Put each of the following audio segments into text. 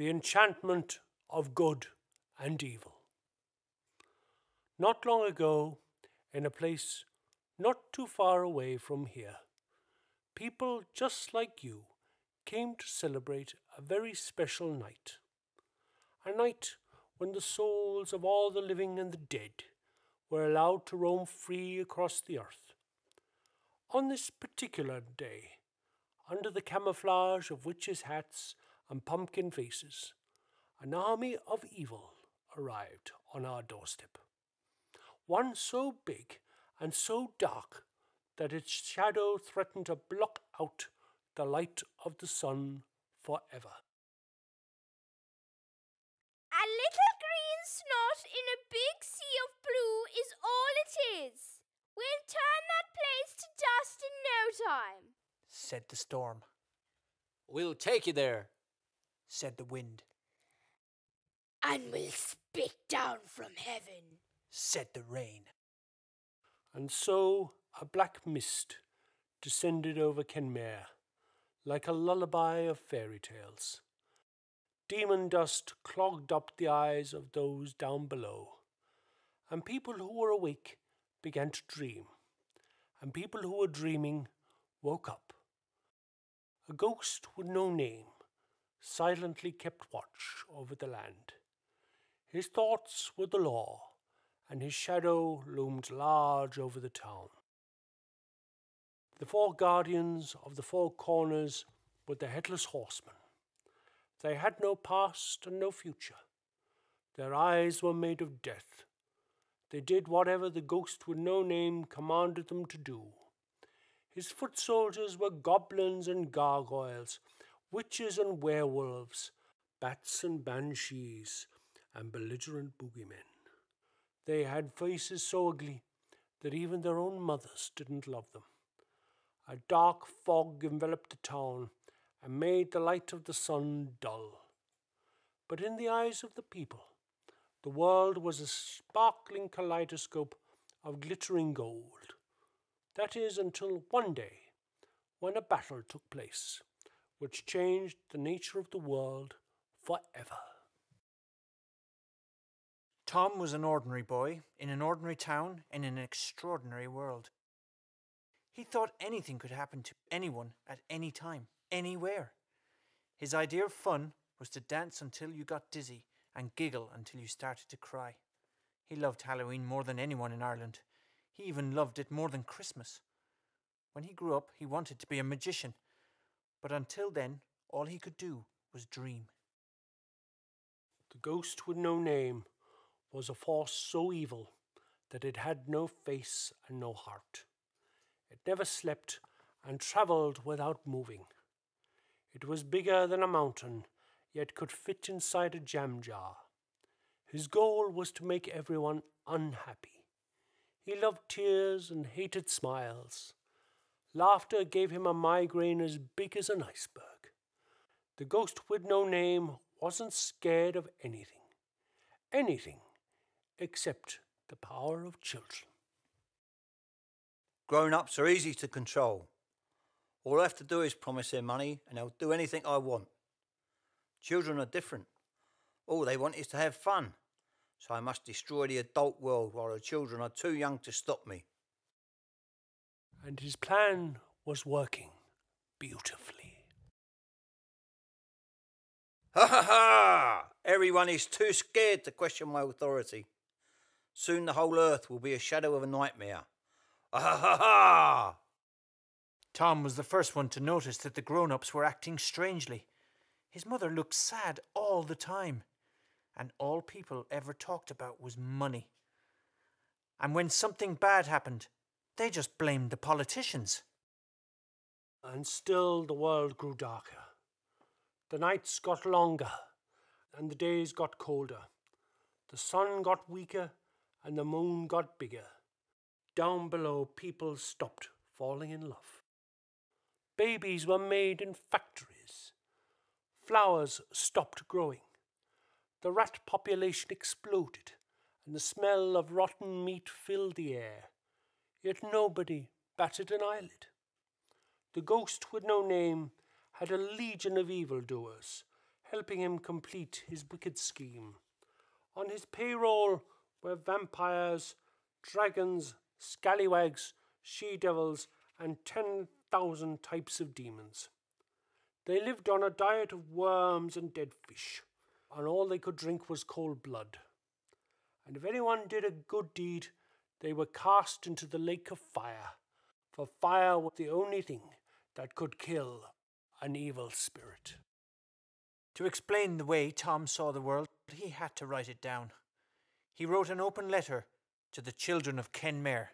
the enchantment of good and evil. Not long ago, in a place not too far away from here, people just like you came to celebrate a very special night, a night when the souls of all the living and the dead were allowed to roam free across the earth. On this particular day, under the camouflage of witches' hats and pumpkin faces, an army of evil arrived on our doorstep. One so big and so dark that its shadow threatened to block out the light of the sun forever. A little green snot in a big sea of blue is all it is. We'll turn that place to dust in no time, said the storm. We'll take you there, said the wind. And we'll spit down from heaven, said the rain. And so a black mist descended over Kenmare, like a lullaby of fairy tales. Demon dust clogged up the eyes of those down below, and people who were awake began to dream, and people who were dreaming woke up. A ghost with no name silently kept watch over the land. His thoughts were the law, and his shadow loomed large over the town. The four guardians of the four corners were the headless horsemen. They had no past and no future. Their eyes were made of death. They did whatever the ghost with no name commanded them to do. His foot soldiers were goblins and gargoyles, witches and werewolves, bats and banshees, and belligerent boogeymen. They had faces so ugly that even their own mothers didn't love them. A dark fog enveloped the town and made the light of the sun dull. But in the eyes of the people, the world was a sparkling kaleidoscope of glittering gold. That is, until one day, when a battle took place, which changed the nature of the world forever. Tom was an ordinary boy, in an ordinary town, in an extraordinary world. He thought anything could happen to anyone, at any time, anywhere. His idea of fun was to dance until you got dizzy, and giggle until you started to cry. He loved Halloween more than anyone in Ireland. He even loved it more than Christmas. When he grew up, he wanted to be a magician, but until then, all he could do was dream. The ghost with no name was a force so evil that it had no face and no heart. It never slept and travelled without moving. It was bigger than a mountain, yet could fit inside a jam jar. His goal was to make everyone unhappy. He loved tears and hated smiles. Laughter gave him a migraine as big as an iceberg. The ghost with no name wasn't scared of anything. Anything except the power of children. Grown-ups are easy to control. All I have to do is promise them money and they'll do anything I want. Children are different. All they want is to have fun. So I must destroy the adult world while the children are too young to stop me. And his plan was working beautifully. Ha ha ha! Everyone is too scared to question my authority. Soon the whole earth will be a shadow of a nightmare. Ha ha ha ha! Tom was the first one to notice that the grown-ups were acting strangely. His mother looked sad all the time, and all people ever talked about was money. And when something bad happened, they just blamed the politicians. And still the world grew darker. The nights got longer, and the days got colder. The sun got weaker, and the moon got bigger. Down below, people stopped falling in love. Babies were made in factories. Flowers stopped growing. The rat population exploded, and the smell of rotten meat filled the air. Yet nobody batted an eyelid. The ghost with no name had a legion of evildoers, helping him complete his wicked scheme. On his payroll were vampires, dragons, scallywags, she-devils, and 10,000 types of demons. They lived on a diet of worms and dead fish, and all they could drink was cold blood. And if anyone did a good deed, they were cast into the lake of fire, for fire was the only thing that could kill an evil spirit. To explain the way Tom saw the world, he had to write it down. He wrote an open letter to the children of Kenmare.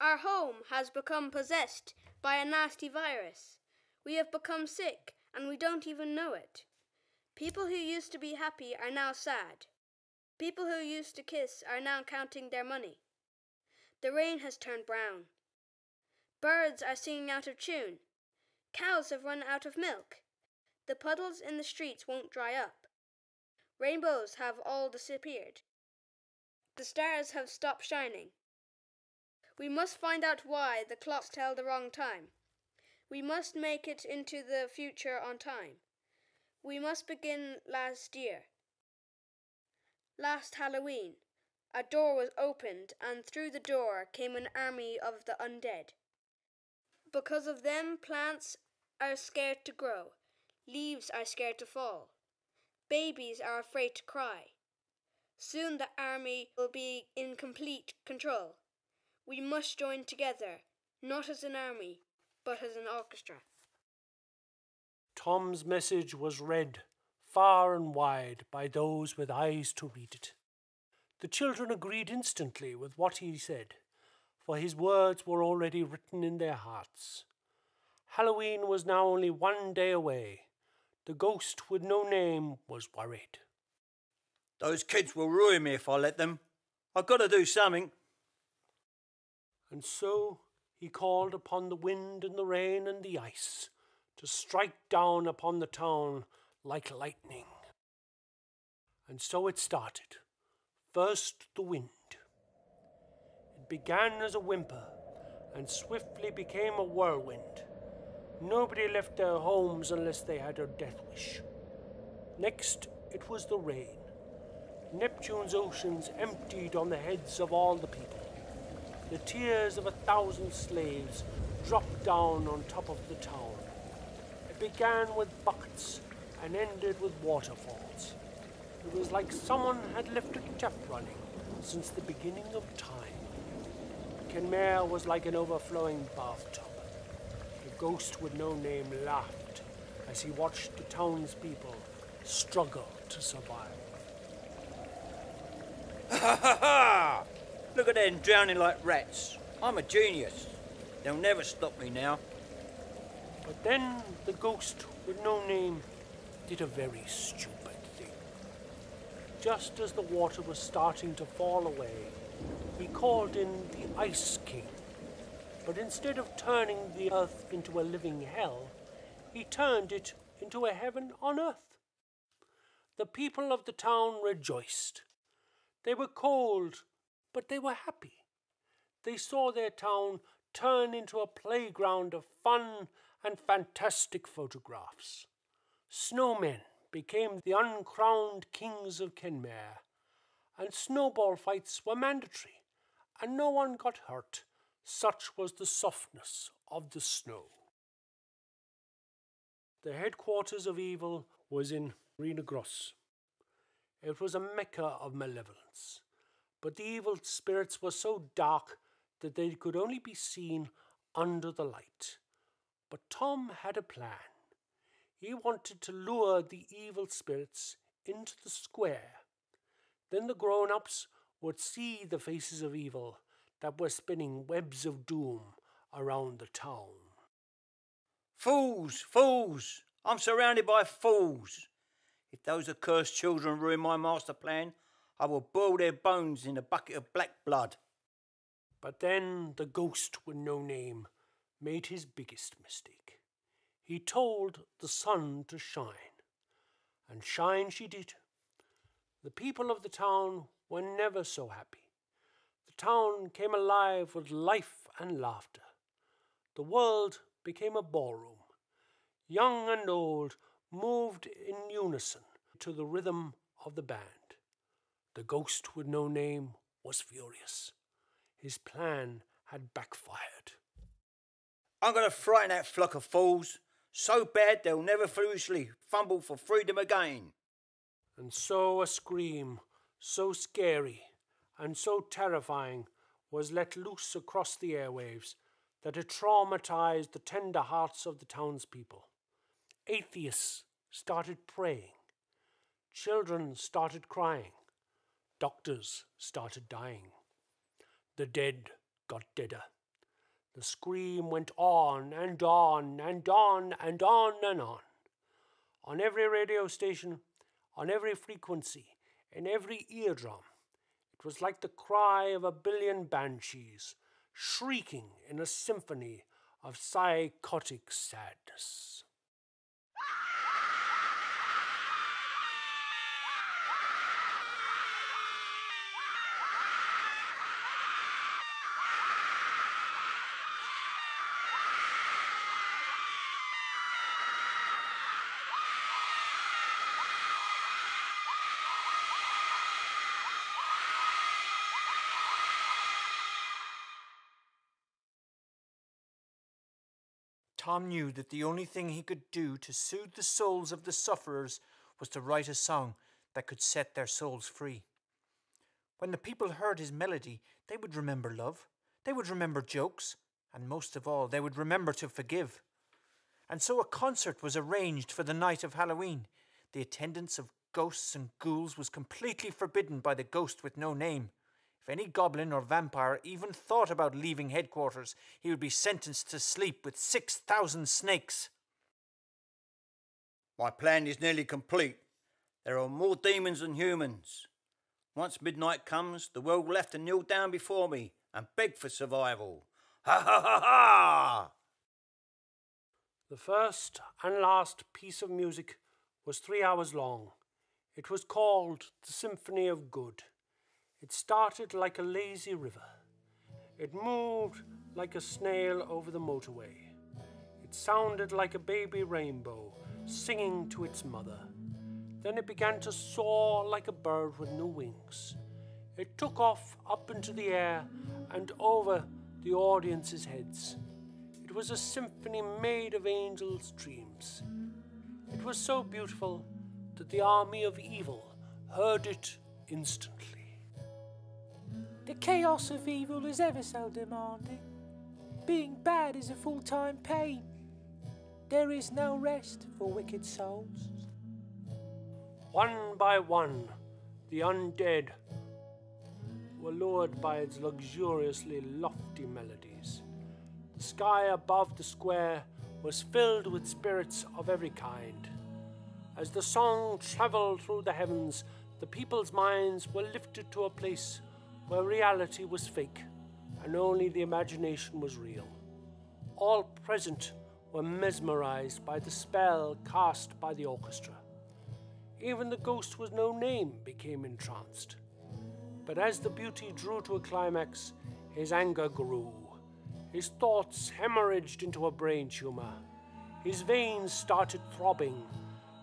Our home has become possessed by a nasty virus. We have become sick, and we don't even know it. People who used to be happy are now sad. People who used to kiss are now counting their money. The rain has turned brown. Birds are singing out of tune. Cows have run out of milk. The puddles in the streets won't dry up. Rainbows have all disappeared. The stars have stopped shining. We must find out why the clocks tell the wrong time. We must make it into the future on time. We must begin last year. Last Halloween, a door was opened, and through the door came an army of the undead. Because of them, plants are scared to grow. Leaves are scared to fall. Babies are afraid to cry. Soon the army will be in complete control. We must join together, not as an army, but as an orchestra. Tom's message was read far and wide by those with eyes to read it. The children agreed instantly with what he said, for his words were already written in their hearts. Halloween was now only one day away. The ghost with no name was worried. Those kids will ruin me if I let them. I've got to do something. And so he called upon the wind and the rain and the ice to strike down upon the town like lightning. And so it started. First the wind. It began as a whimper and swiftly became a whirlwind. Nobody left their homes unless they had a death wish. Next, it was the rain. Neptune's oceans emptied on the heads of all the people. The tears of 1,000 slaves dropped down on top of the town. It began with buckets and ended with waterfalls. It was like someone had left a tap running since the beginning of time. Kenmare was like an overflowing bathtub. The ghost with no name laughed as he watched the townspeople struggle to survive. Ha ha ha! Look at them drowning like rats. I'm a genius. They'll never stop me now. But then the ghost with no name did a very stupid thing. Just as the water was starting to fall away, he called in the Ice King. But instead of turning the earth into a living hell, he turned it into a heaven on earth. The people of the town rejoiced. They were cold, but they were happy. They saw their town turn into a playground of fun and fantastic photographs. Snowmen became the uncrowned kings of Kenmare, and snowball fights were mandatory, and no one got hurt. Such was the softness of the snow. The headquarters of evil was in Rinagross. It was a mecca of malevolence. But the evil spirits were so dark that they could only be seen under the light. But Tom had a plan. He wanted to lure the evil spirits into the square. Then the grown-ups would see the faces of evil that were spinning webs of doom around the town. Fools! Fools! I'm surrounded by fools! If those accursed children ruin my master plan, I will boil their bones in a bucket of black blood. But then the ghost with no name made his biggest mistake. He told the sun to shine, and shine she did. The people of the town were never so happy. The town came alive with life and laughter. The world became a ballroom. Young and old moved in unison to the rhythm of the band. The ghost with no name was furious. His plan had backfired. I'm going to frighten that flock of fools so bad they'll never foolishly fumble for freedom again. And so a scream, so scary and so terrifying, was let loose across the airwaves that it traumatized the tender hearts of the townspeople. Atheists started praying. Children started crying. Doctors started dying. The dead got deader. The scream went on and on and on and on and on. On every radio station, on every frequency, in every eardrum, it was like the cry of a billion banshees, shrieking in a symphony of psychotic sadness. Tom knew that the only thing he could do to soothe the souls of the sufferers was to write a song that could set their souls free. When the people heard his melody, they would remember love, they would remember jokes, and most of all, they would remember to forgive. And so a concert was arranged for the night of Halloween. The attendance of ghosts and ghouls was completely forbidden by the ghost with no name. If any goblin or vampire even thought about leaving headquarters, he would be sentenced to sleep with 6,000 snakes. My plan is nearly complete. There are more demons than humans. Once midnight comes, the world will have to kneel down before me and beg for survival. Ha ha ha ha! The first and last piece of music was 3 hours long. It was called the Symphony of Good. It started like a lazy river. It moved like a snail over the motorway. It sounded like a baby rainbow singing to its mother. Then it began to soar like a bird with new wings. It took off up into the air and over the audience's heads. It was a symphony made of angels' dreams. It was so beautiful that the army of evil heard it instantly. The chaos of evil is ever so demanding. Being bad is a full-time pain. There is no rest for wicked souls. One by one, the undead were lured by its luxuriously lofty melodies. The sky above the square was filled with spirits of every kind. As the song travelled through the heavens, the people's minds were lifted to a place where reality was fake and only the imagination was real. All present were mesmerized by the spell cast by the orchestra. Even the ghost with no name became entranced. But as the beauty drew to a climax, his anger grew. His thoughts hemorrhaged into a brain tumor. His veins started throbbing.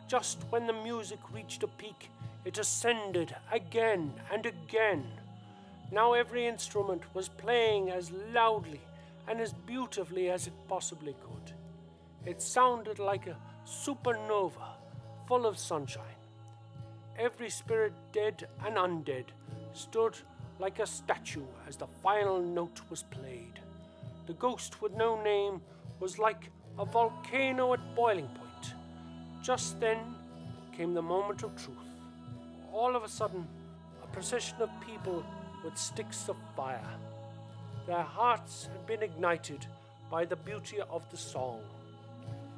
Just when the music reached a peak, it ascended again and again. Now every instrument was playing as loudly and as beautifully as it possibly could. It sounded like a supernova full of sunshine. Every spirit, dead and undead, stood like a statue as the final note was played. The ghost with no name was like a volcano at boiling point. Just then came the moment of truth. All of a sudden, a procession of people with sticks of fire. Their hearts had been ignited by the beauty of the song.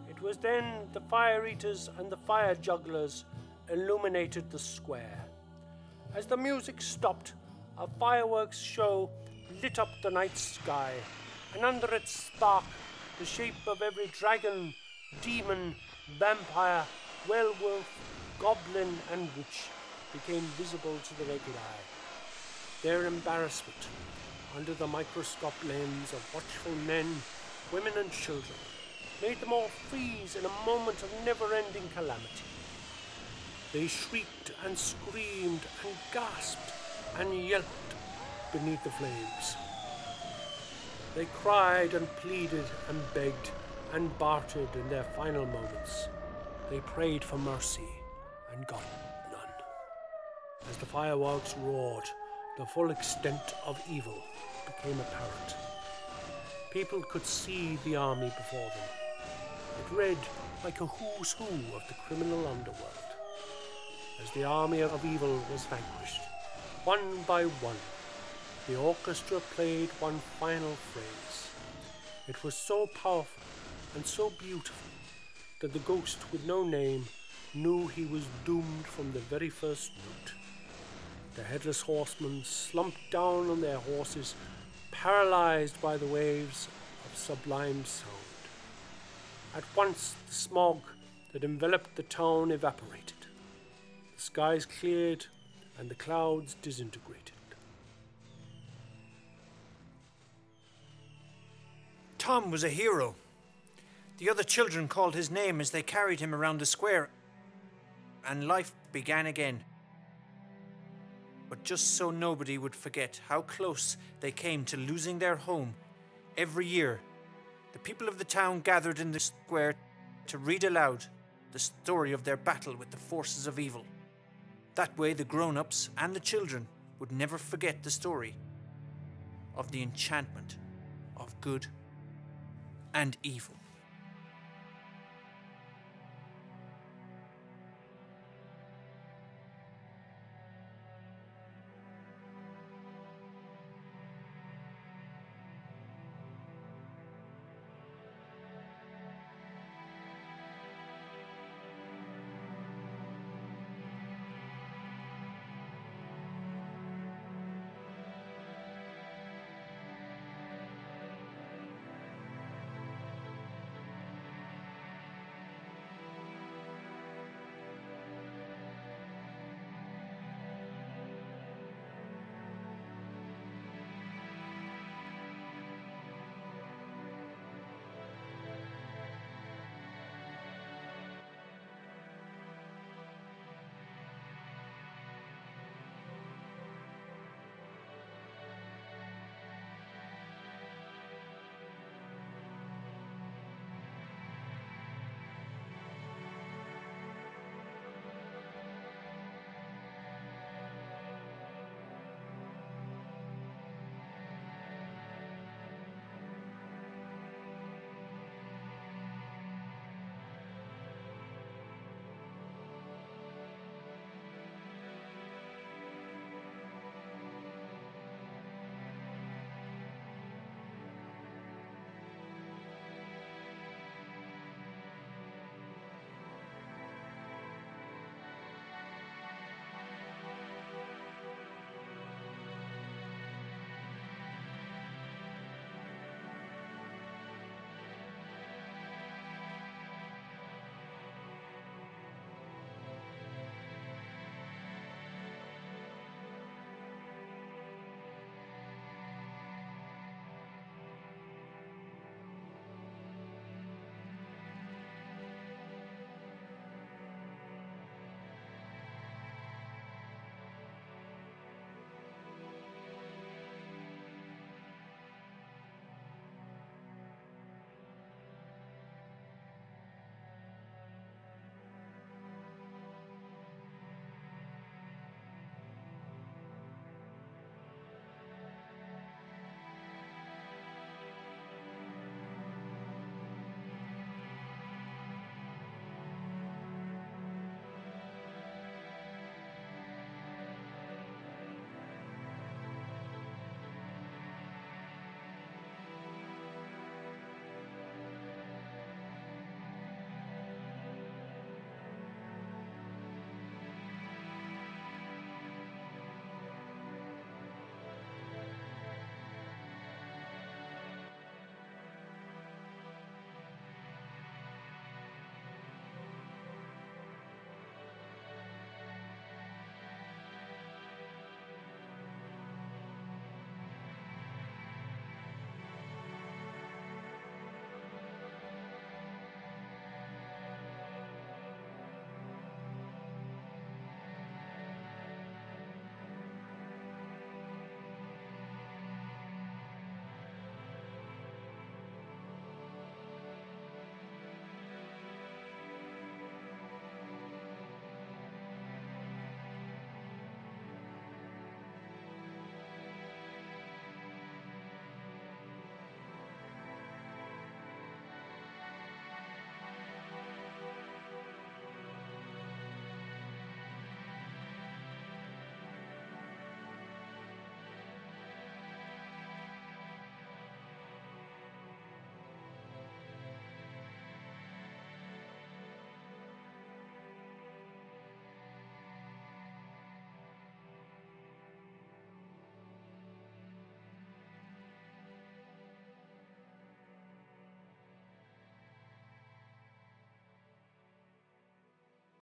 It was then the fire eaters and the fire jugglers illuminated the square. As the music stopped, a fireworks show lit up the night sky, and under its spark, the shape of every dragon, demon, vampire, werewolf, goblin, and witch became visible to the regular eye. Their embarrassment, under the microscope lens of watchful men, women and children, made them all freeze in a moment of never-ending calamity. They shrieked and screamed and gasped and yelped beneath the flames. They cried and pleaded and begged and bartered in their final moments. They prayed for mercy and got none. As the fireworks roared, the full extent of evil became apparent. People could see the army before them. It read like a who's who of the criminal underworld. As the army of evil was vanquished, one by one, the orchestra played one final phrase. It was so powerful and so beautiful that the ghost with no name knew he was doomed from the very first note. The headless horsemen slumped down on their horses, paralyzed by the waves of sublime sound. At once the smog that enveloped the town evaporated. The skies cleared and the clouds disintegrated. Tom was a hero. The other children called his name as they carried him around the square, and life began again. But just so nobody would forget how close they came to losing their home, every year, the people of the town gathered in the square to read aloud the story of their battle with the forces of evil. That way the grown-ups and the children would never forget the story of the enchantment of good and evil.